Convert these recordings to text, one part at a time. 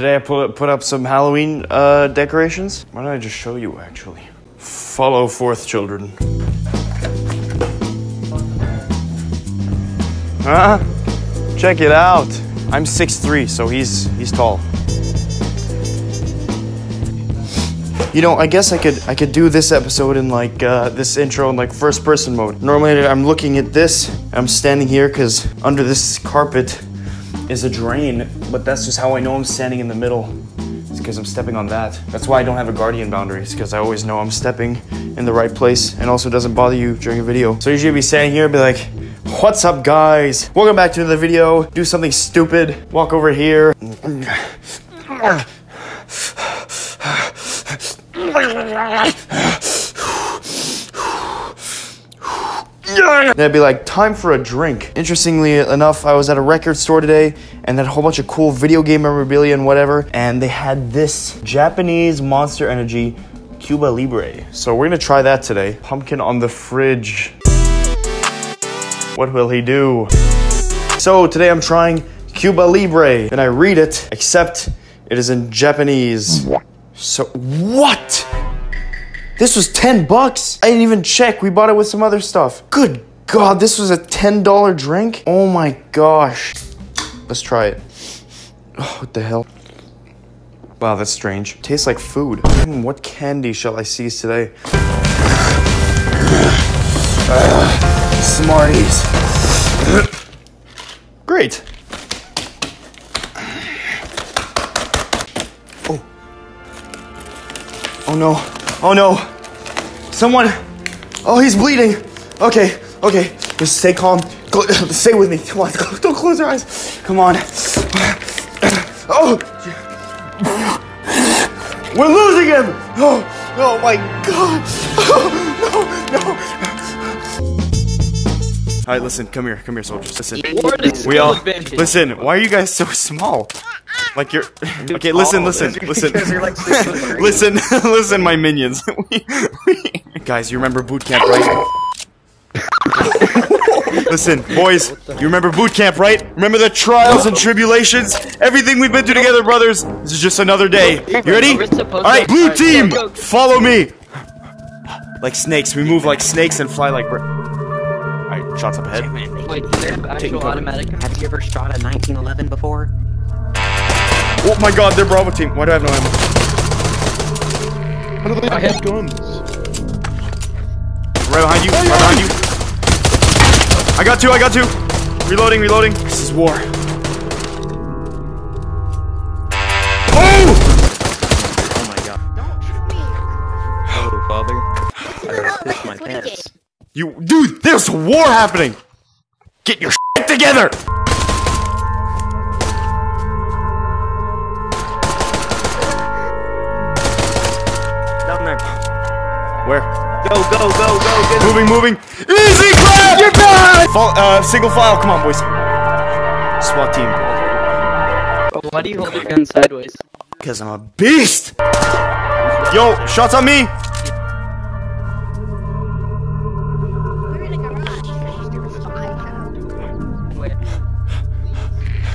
Today I put up some Halloween decorations. Why don't I just show you, actually? Follow forth, children. Huh? Check it out. I'm 6'3", so he's tall. You know, I guess I could do this episode in like this intro in like first person mode. Normally I'm looking at this. I'm standing here because under this carpet is a drain, but that's just how I know I'm standing in the middle. It's because I'm stepping on that. That's why I don't have a guardian boundary. It's because I always know I'm stepping in the right place, and also doesn't bother you during a video. So usually I'd be standing here and be like, "What's up, guys? Welcome back to another video." Do something stupid. Walk over here. They'd be like, time for a drink. Interestingly enough, I was at a record store today and had a whole bunch of cool video game memorabilia and whatever, and they had this Japanese Monster Energy Cuba Libre. So we're gonna try that today. Pumpkin on the fridge. What will he do? So today I'm trying Cuba Libre, and I read it, except it is in Japanese. So what? This was 10 bucks? I didn't even check. We bought it with some other stuff. Good God, this was a $10 drink? Oh my gosh. Let's try it. Oh, what the hell? Wow, that's strange. Tastes like food. What candy shall I seize today? Smarties. Great. Oh. Oh no. Oh no, someone, oh, he's bleeding. Okay, okay, just stay calm, stay with me, come on, don't close your eyes, come on. Oh, we're losing him. Oh, oh my God, oh, no, no. All right, listen, come here, soldiers, listen. We all, listen, why are you guys so small? Like you're, okay, listen. Listen, my minions. Guys, you remember boot camp, right? Listen, boys, you remember boot camp, right? Remember the trials and tribulations? Everything we've been through together, brothers. This is just another day. You ready? All right, blue team, follow me. Like snakes, we move like snakes and fly like birds. Shots up ahead. Wait, is there actual automatic? Have you ever shot a 1911 before? Oh my God, they're Bravo team. Why do I have no ammo? How do they not have guns? Right behind you, right behind you. I got two. Reloading. This is war. Oh! Oh my God. Don't shoot me. Oh, father. I gotta piss my pants. You, dude, there's a war happening! Get your shit together! Down there. Where? Go, get Moving. Easy, crap! You're bad! Single file, come on, boys. SWAT team. Why do you hold your gun sideways? Because I'm a beast! Yo, shots on me!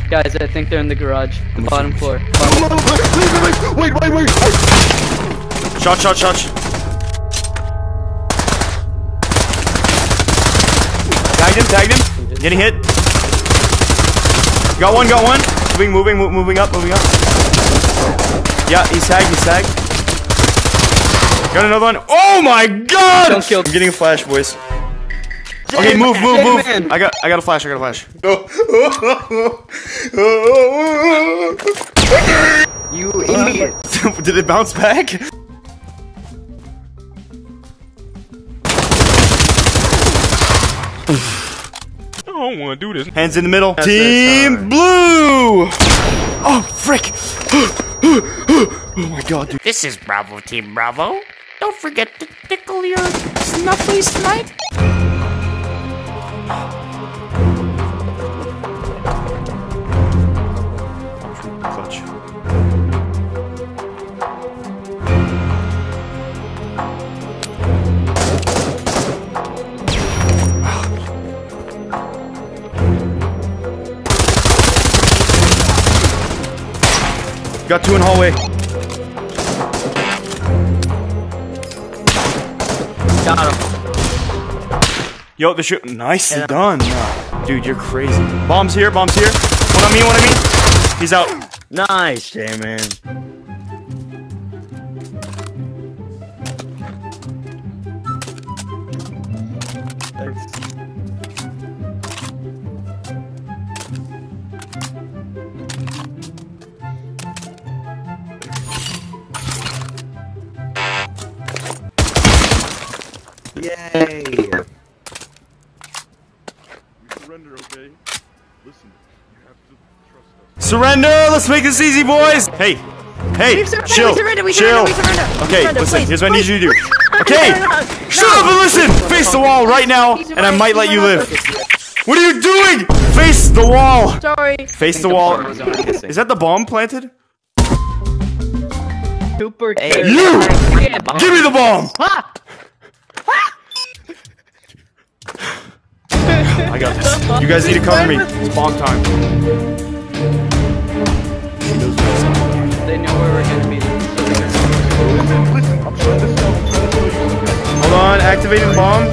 Guys, I think they're in the garage. The bottom floor. Wait! Shot. Tagged him. Getting hit. Got one. Moving up. Yeah, he's tagged. Got another one. Oh my God! Don't kill. I'm getting a flash, boys. Okay, move. I got a flash. You idiot. Did it bounce back? I don't want to do this. Hands in the middle. That's Team Blue! Oh, frick! Oh my God, dude. This is Bravo Team Bravo. Don't forget to tickle your snuffly snipe. Clutch. Got two in hallway. Got him. Yo, they're shooting. Nicely done. Dude, you're crazy. Bombs here, bombs here. What I mean. He's out. Nice, J-Man. Yay! You surrender, okay? Listen, you have to trust us. Surrender! Let's make this easy, boys! Hey! Hey! Chill! Chill! Okay, listen, here's what I need you to do. Okay! Shut up and listen! Face the wall right now, and I might let you live. What are you doing?! Face the wall! Sorry. Face the wall. Is that the bomb planted? Super. You! Give me the bomb! I got this. You guys need to cover me. It's bomb time. They know where we're gonna be. Hold on, activating the bomb.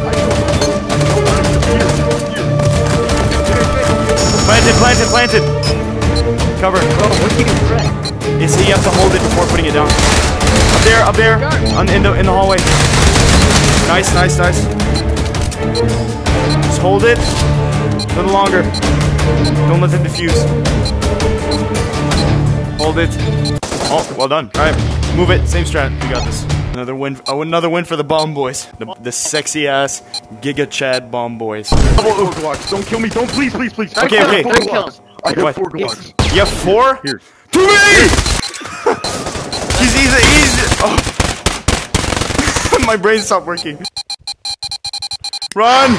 Planted, planted, planted. Cover. You see, you have to hold it before putting it down. Up there, on in the hallway. Nice, nice, nice. Just hold it a little longer. Don't let them defuse. Hold it. Oh, well done. All right, move it. Same strat. You got this. Another win. Oh, another win for the bomb boys. The sexy ass Giga Chad bomb boys. Don't kill me. Don't please. Okay, okay. I have 4 Glocks. You have 4? Here. To me. He's. Oh. My brain stopped working. Run.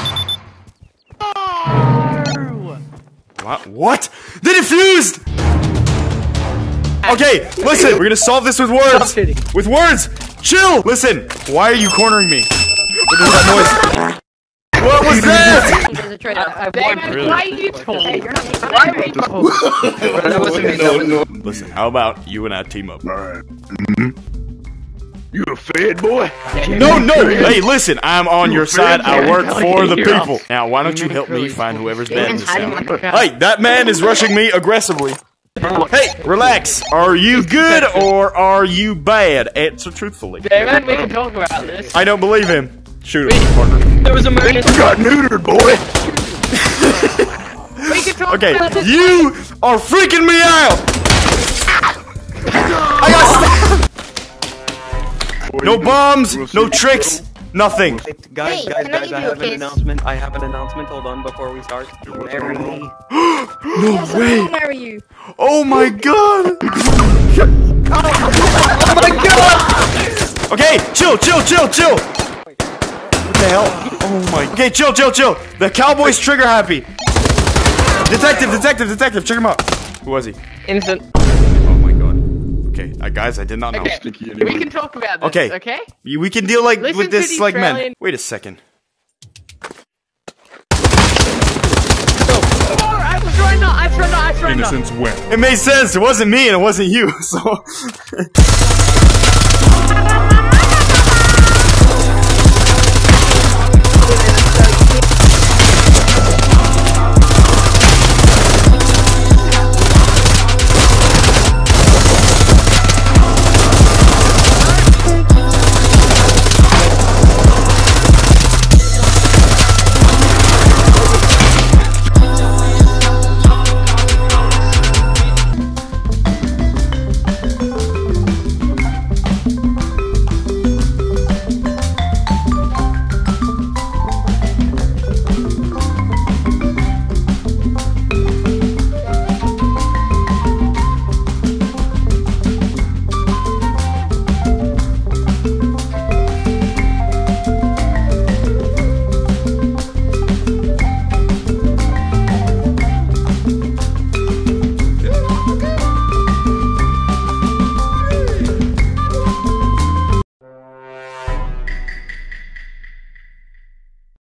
What? They defused! Okay, listen, we're gonna solve this with words. With words! Chill! Listen, why are you cornering me? What is that noise? What was that? Really? Listen, how about you and I team up? Alright. You a fed boy? No! Hey, listen, I'm on your side. I work for the people. Now, why don't you help me find whoever's bad in this town? Hey, that man is rushing me aggressively. Hey, relax. Are you good or are you bad? Answer truthfully. Damn, we can talk about this. I don't believe him. Shoot him, partner. There was a murder. You got neutered, boy. We can talk about this. Okay, you are freaking me out. I got stuck. No bombs, no tricks, nothing. Hey, guys, I have an announcement. Hold on before we start. Marry me. No way. Marry you. Oh my god. Oh my god. Okay, chill. What the hell? Oh my. Okay, chill. The cowboy's trigger happy. Detective. Check him out. Who was he? Innocent. Okay, guys, I did not know. Okay. We can talk about this, okay? We can deal with this like men. Wait a second. I was trying not. Innocence went. It made sense. It wasn't me and it wasn't you, so...